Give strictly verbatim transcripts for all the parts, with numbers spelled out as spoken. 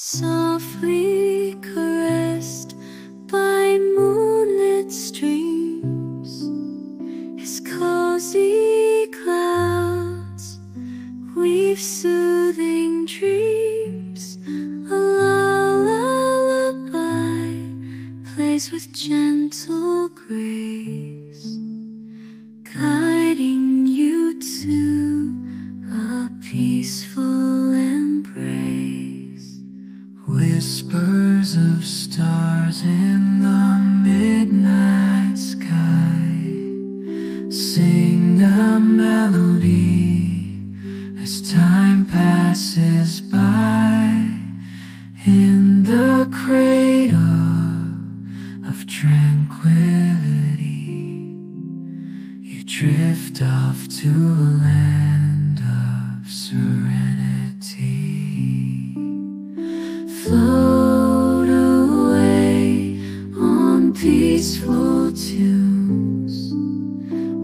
Softly caressed by moonlit streams, as cozy clouds weave soothing dreams. A lullaby plays with gentle grace, guiding you to a peaceful embrace. Whispers of stars in the midnight sky sing a melody as time passes by. In the cradle of tranquility, you drift off to a land of serenity. Float away on peaceful tunes,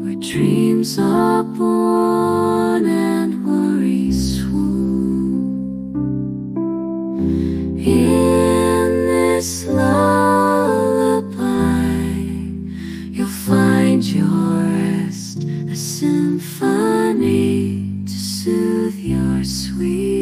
where dreams are born and worries swoon. In this lullaby, you'll find your rest, a symphony to soothe your sweet.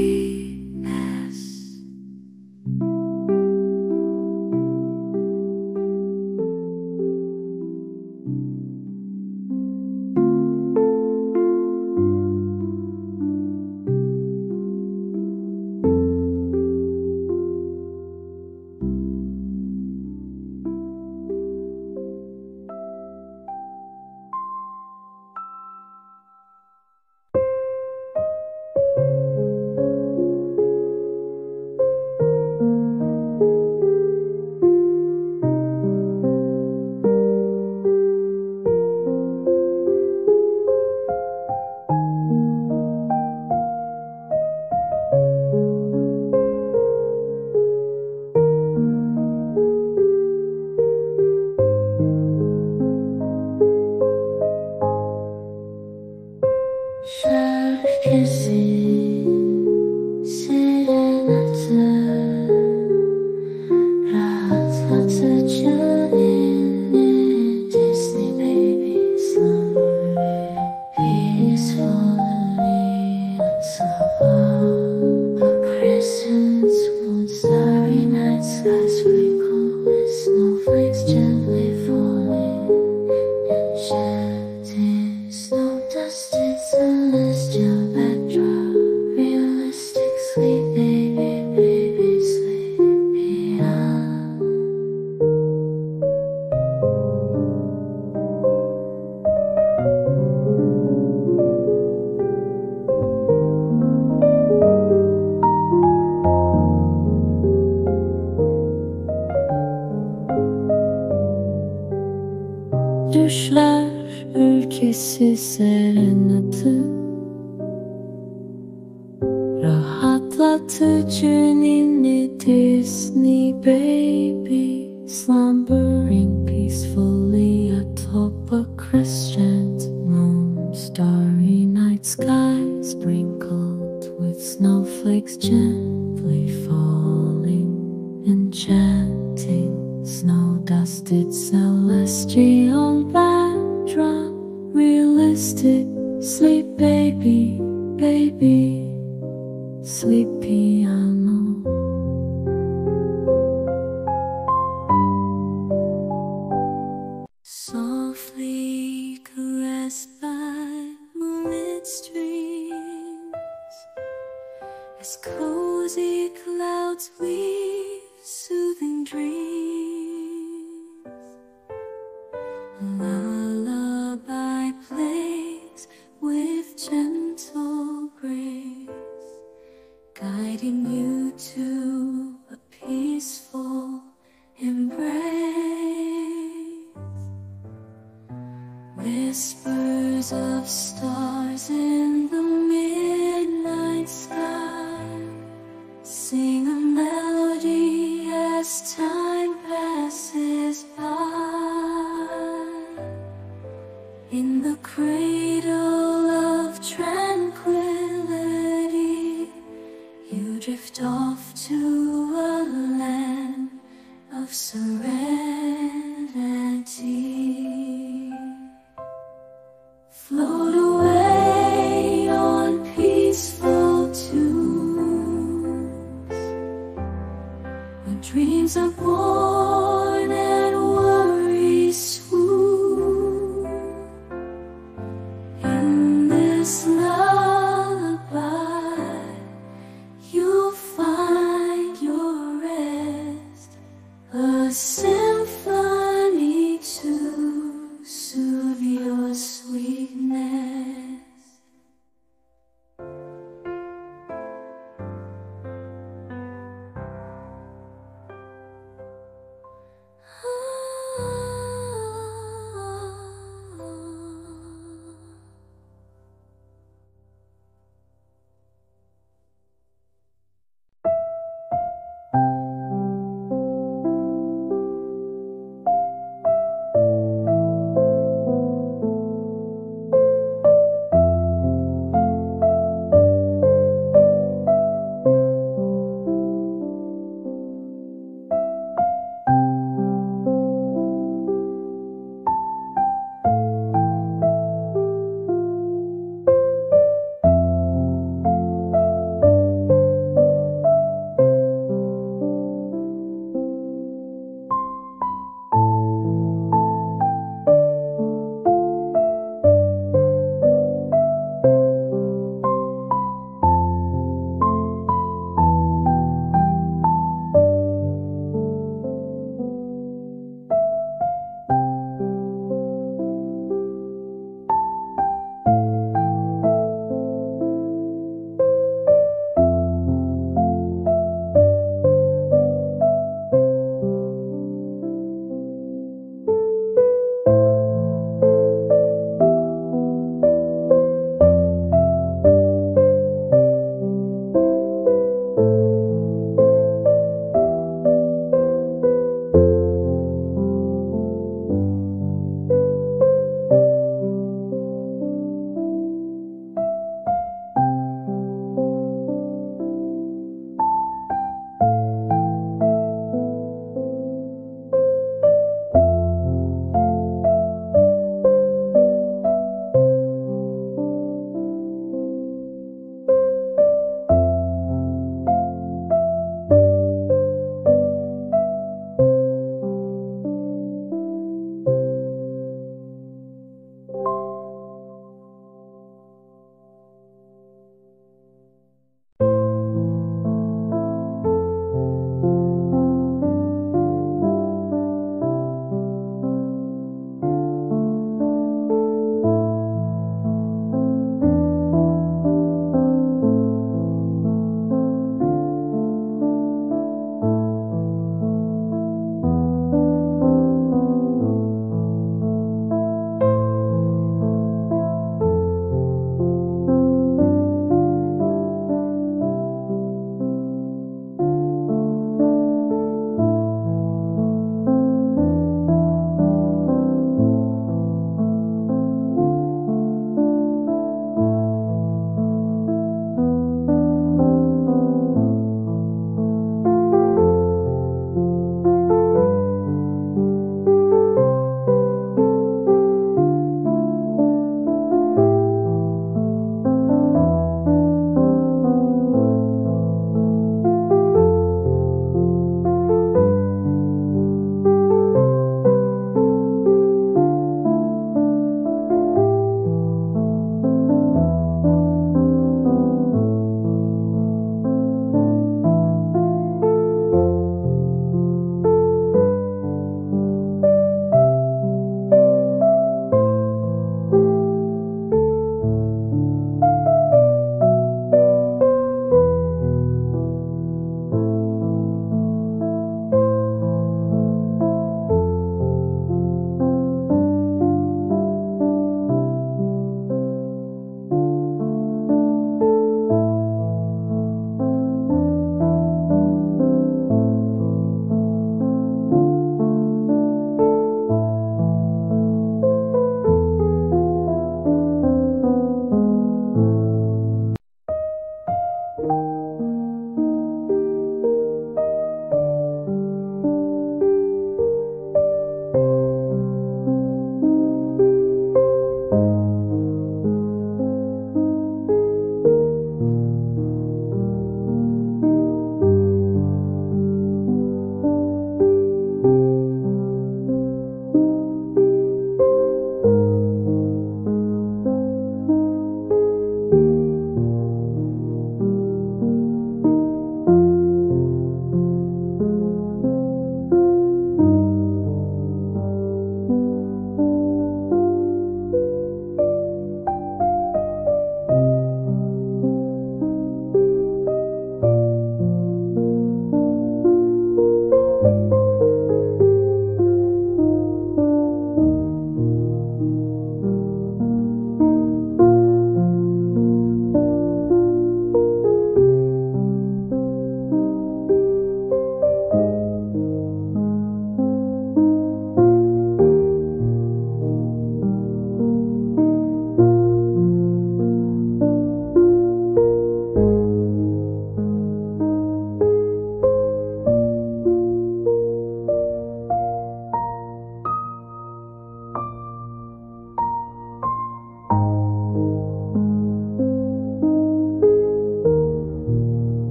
Düşler ülkesi serenatı, rahatlatıcı ninni, Disney baby slumbering peacefully atop a crescent moon. Starry night sky sprinkled with snowflakes gently falling, enchanting snow-dusted celestial backdrop. Realistic sleep, baby, baby, sleep piano. Softly caressed by moonlit streams, as cozy clouds weave soothing dreams. Lullaby plays with gentle grace, guiding you to a peaceful embrace. Whispers of stars in the midnight sky sing a melody as time passes by. In the cradle of tranquility, you drift off to of serenity. Float away on peaceful tunes, when dreams are born and worries swoon. In this lullaby you'll find your rest, a symphony to soothe your sweetness.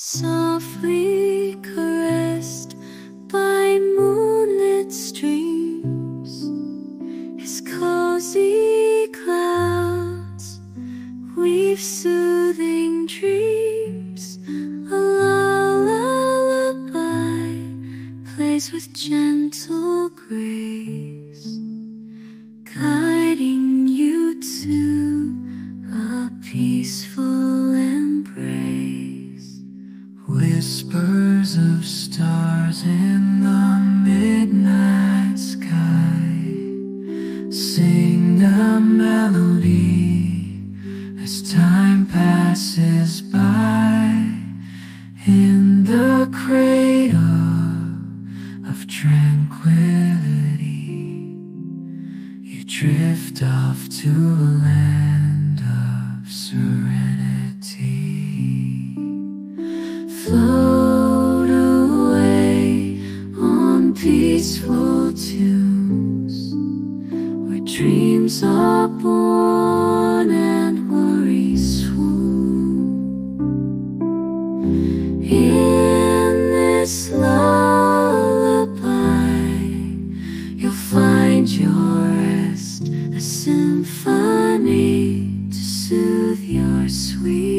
Softly caressed by moonlit streams, as cozy clouds weave soothing dreams. A lullaby plays with gentle grace, guiding you to a peaceful embrace. Whispers of stars in the midnight sky sing a melody as time passes by. In the cradle of tranquility, you drift off to a land of serenity. Float away on peaceful tunes, where dreams are born and worries swoon. In this lullaby, you'll find your rest, a symphony to soothe your sweet.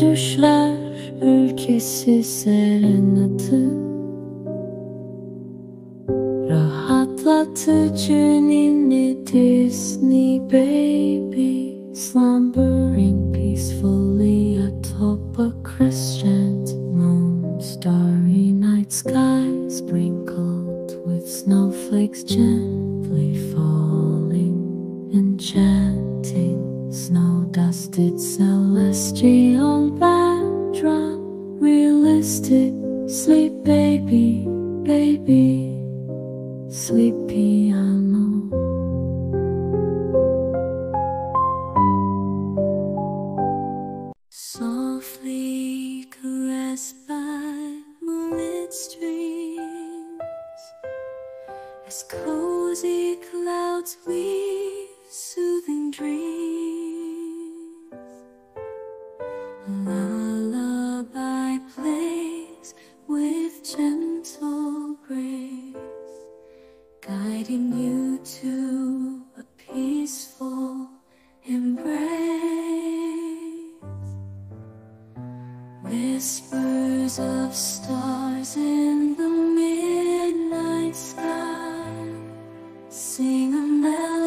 Düşler ülkesi serenatı, rahatlatıcı ninni Disney baby, slumbering peacefully atop a crescent moon. Starry night sky sprinkled with snowflakes gently falling, enchanting snow-dusted celestial backdrop. Realistic, sleep baby, baby, sleep piano. Softly caressed by moonlit streams, as cozy clouds weave soothing dreams. Lullaby plays with gentle grace, guiding you to a peaceful embrace. Whispers of stars in the midnight sky sing a melody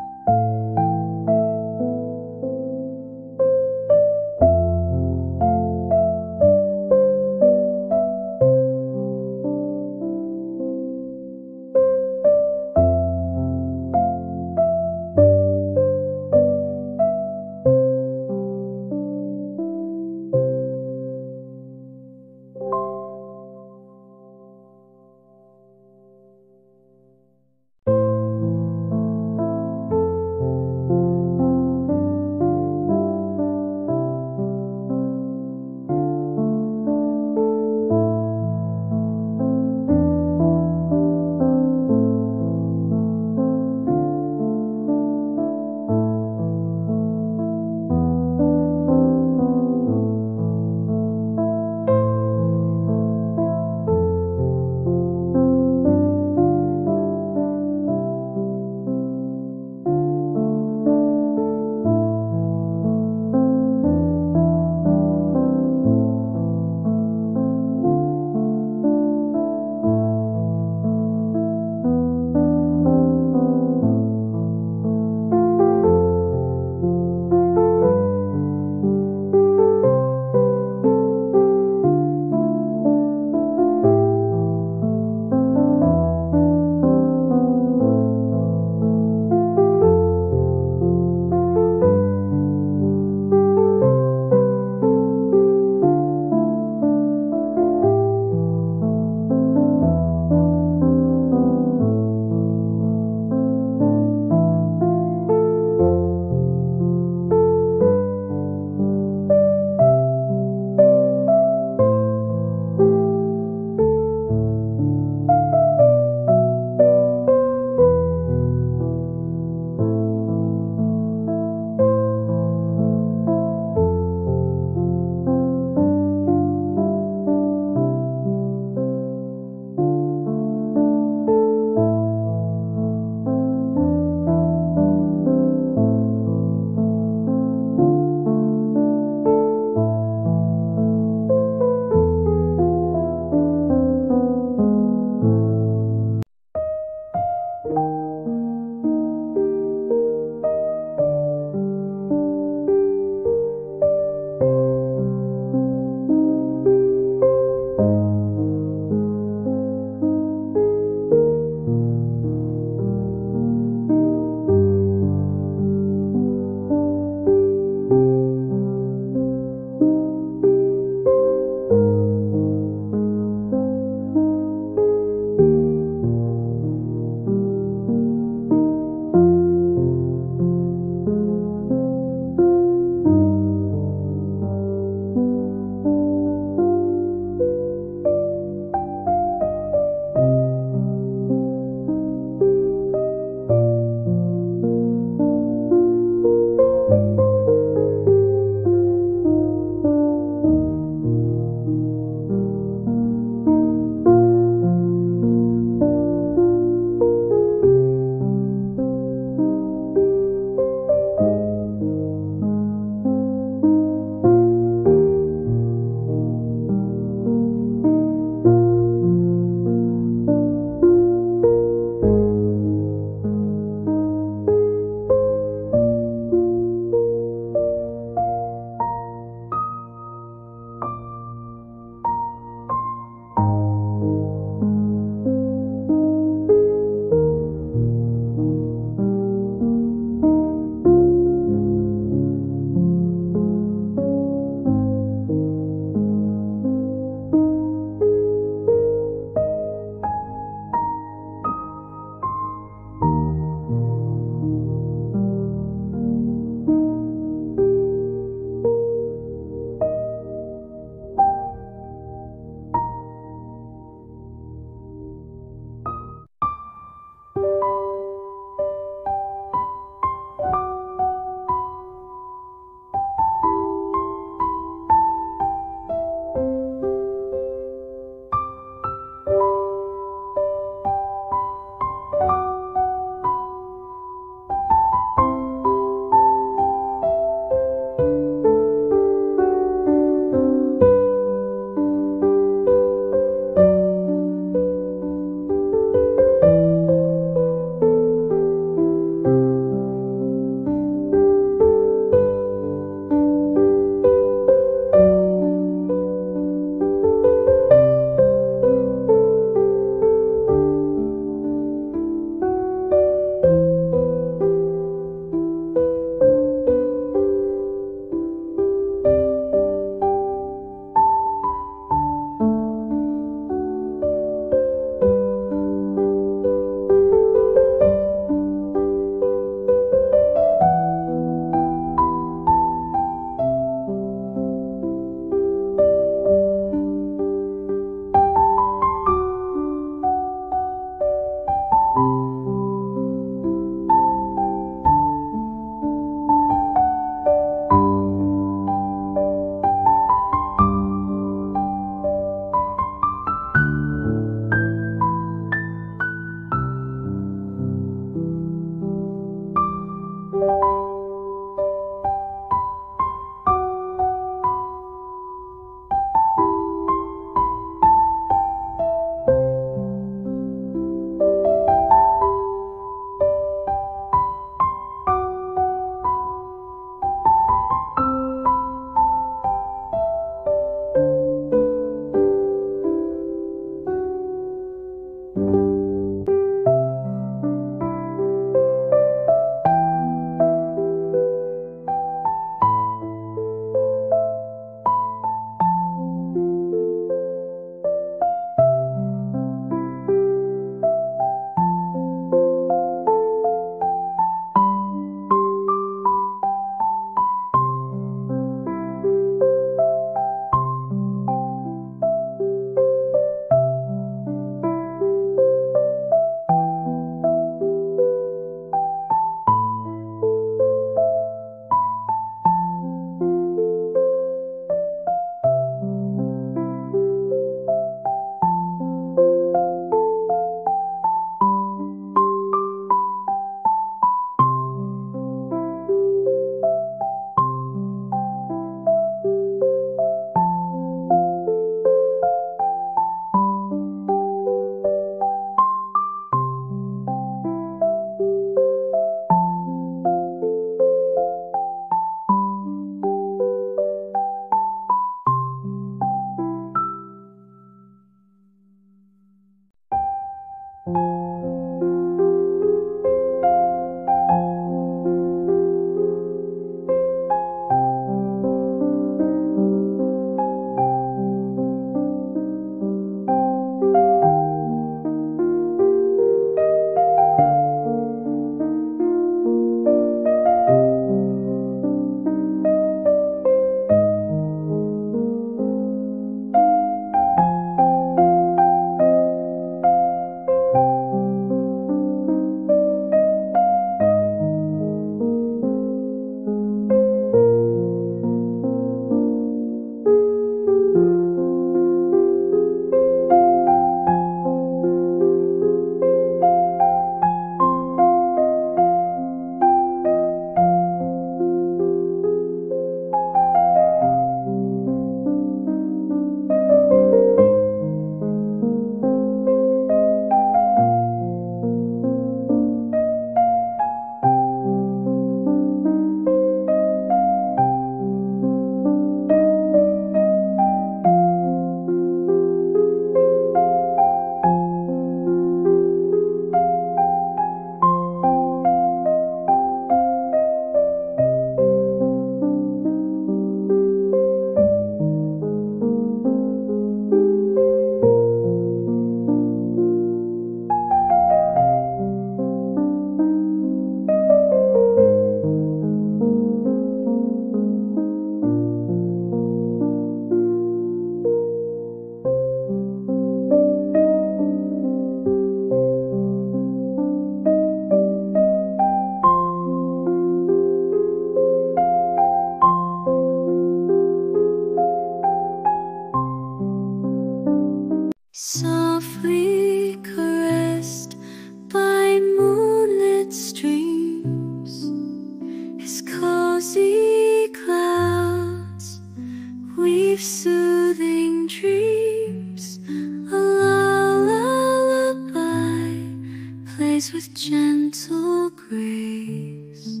eyes with gentle grace,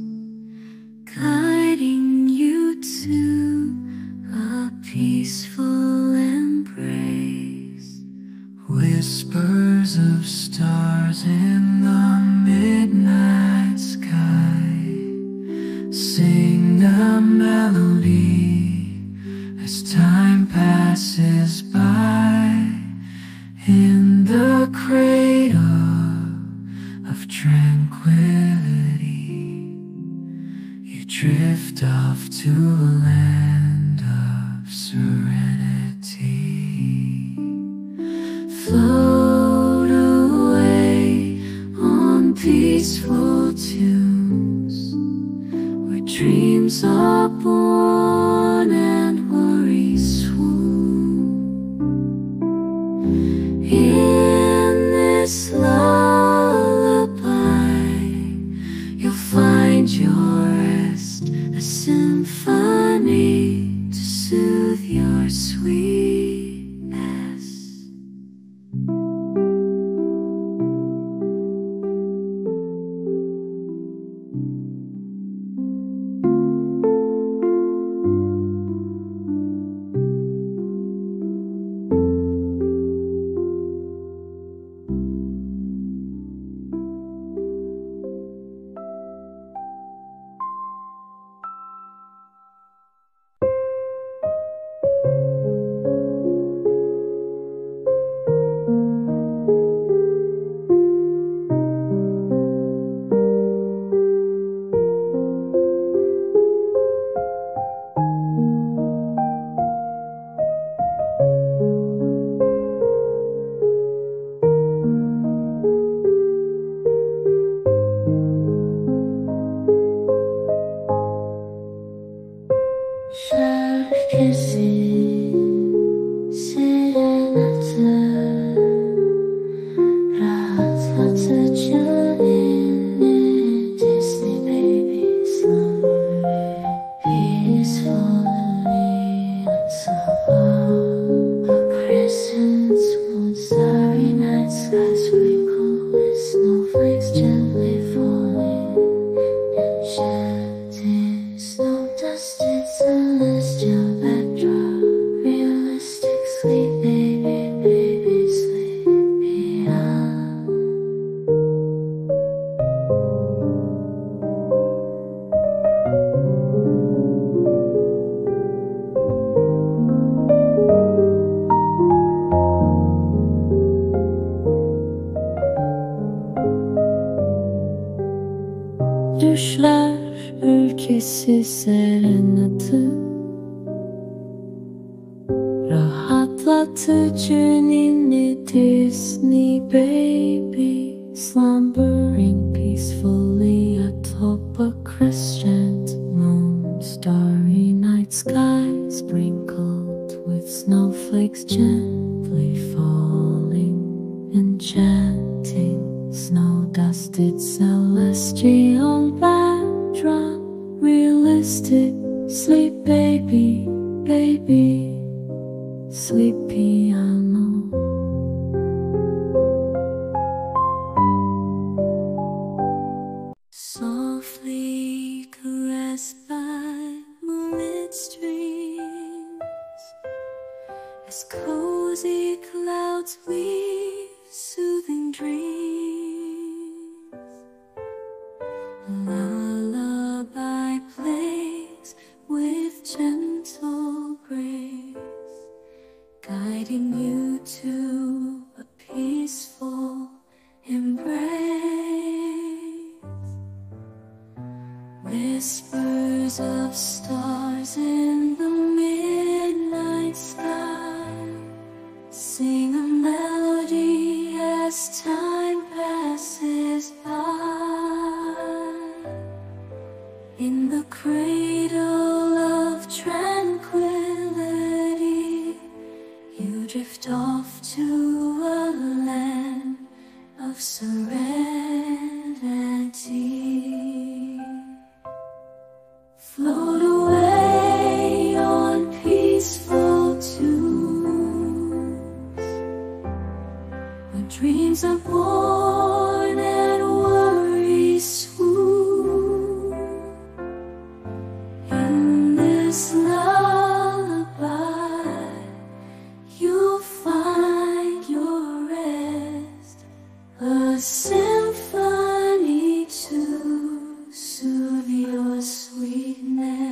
guiding you to a peaceful embrace. Whispers of stars in the midnight sky sing a melody as time passes by. In the cradle of tranquility, you drift off to a land of serenity. Float away on peaceful tunes, where dreams are born and worries swoon. In this lullaby, you'll find your rest, a symphony to soothe your sweetness. Düşler ülkesi serenatı, rahatlatıcı ninni Disney baby, slumbering peacefully atop a crescent moon. Starry night sky sprinkled with snowflakes gently falling, enchanting snow-dusted celestial backdrop. Realistic, sleep baby, baby, sleep piano. Softly caressed by moonlit streams, as cozy clouds weave soothing dreams. Lullaby plays with gentle grace, guiding you to a peaceful embrace. Whispers of stars in the midnight sky sing a melody as time passes by. In the cradle of tranquility, you drift off to a land of serenity. Float away on peaceful tunes, when dreams are born and symphony to soothe your sweetness.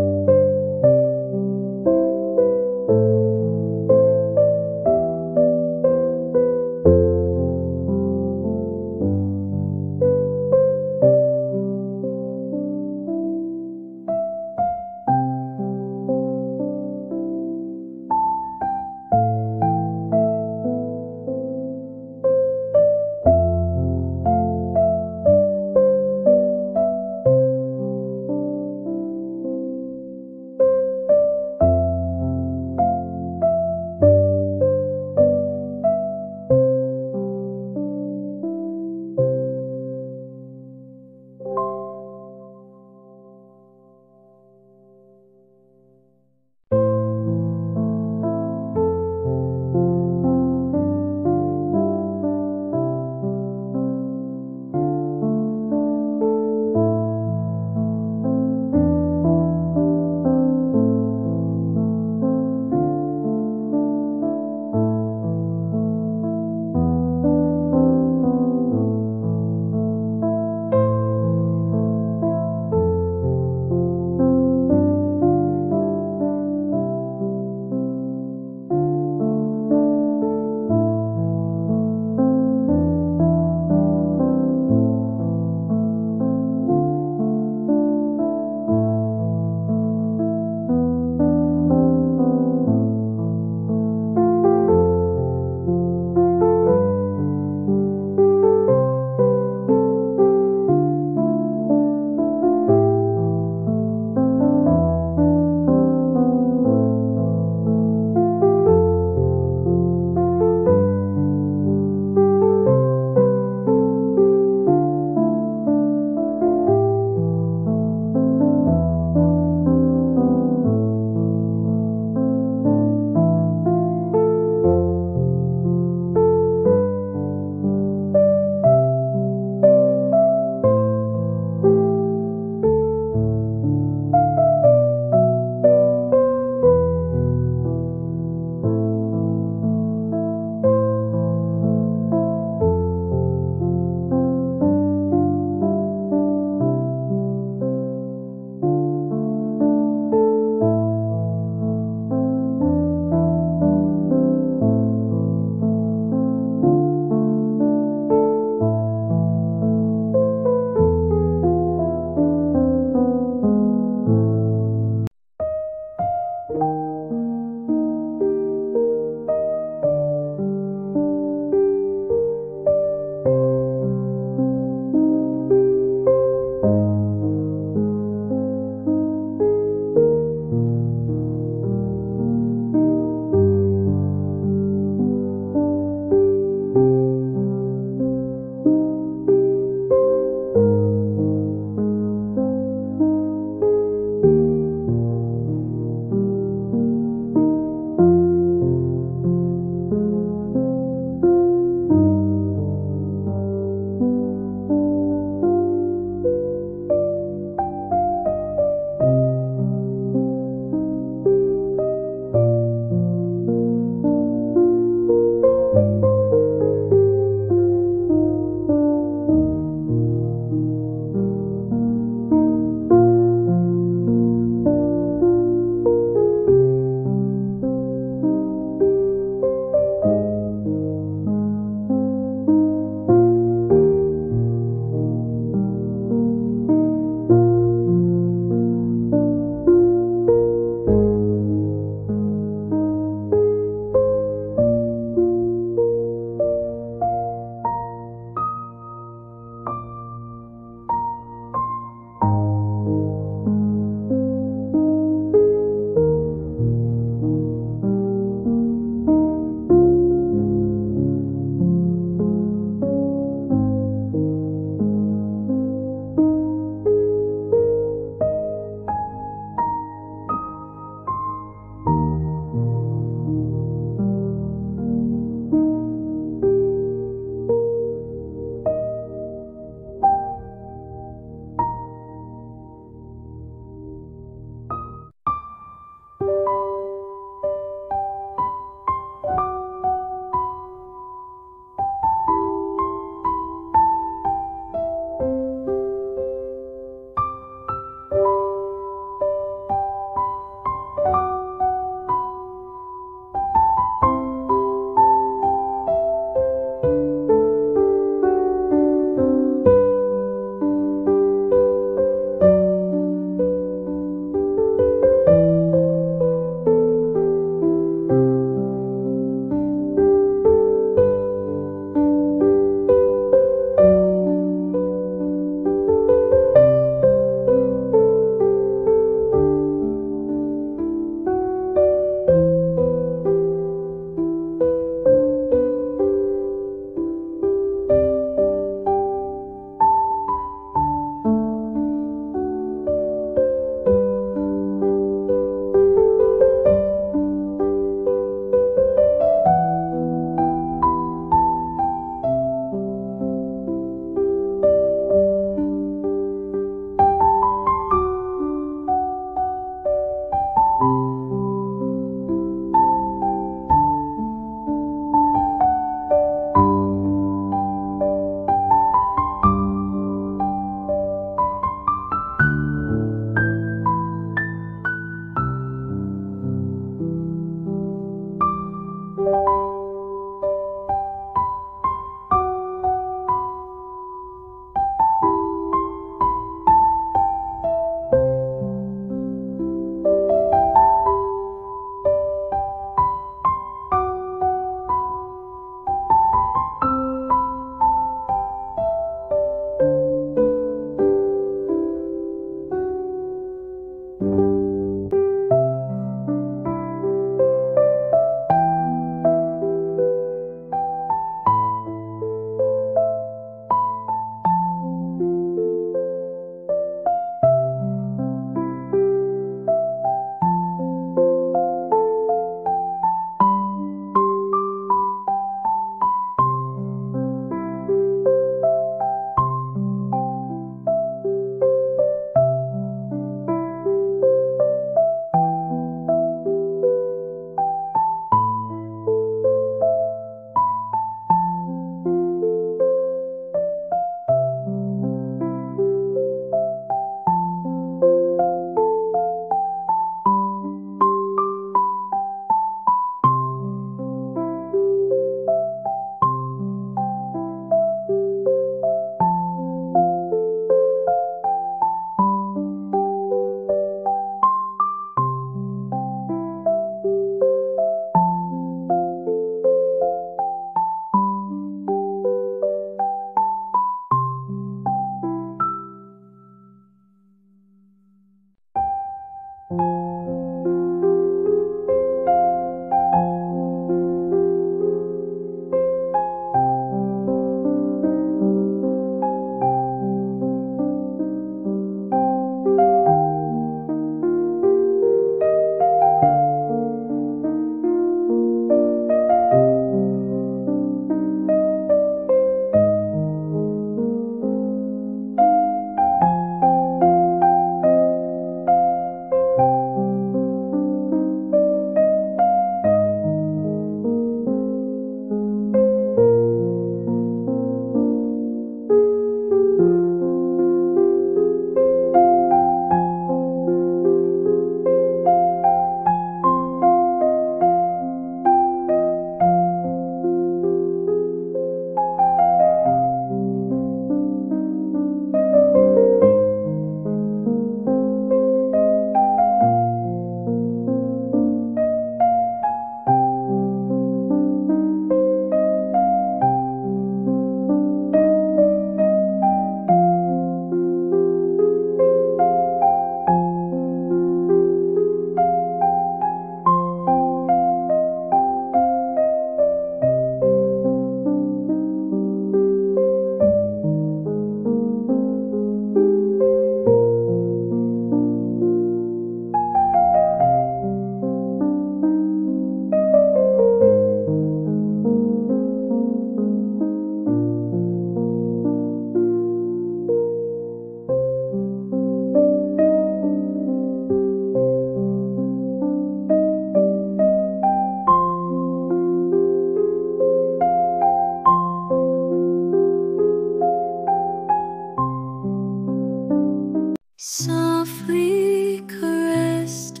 Softly caressed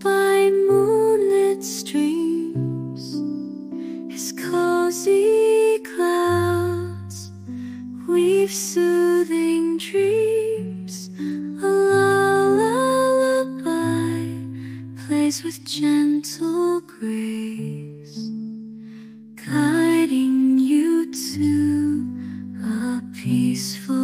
by moonlit streams, as cozy clouds weave soothing dreams. A lullaby plays with gentle grace, guiding you to a peaceful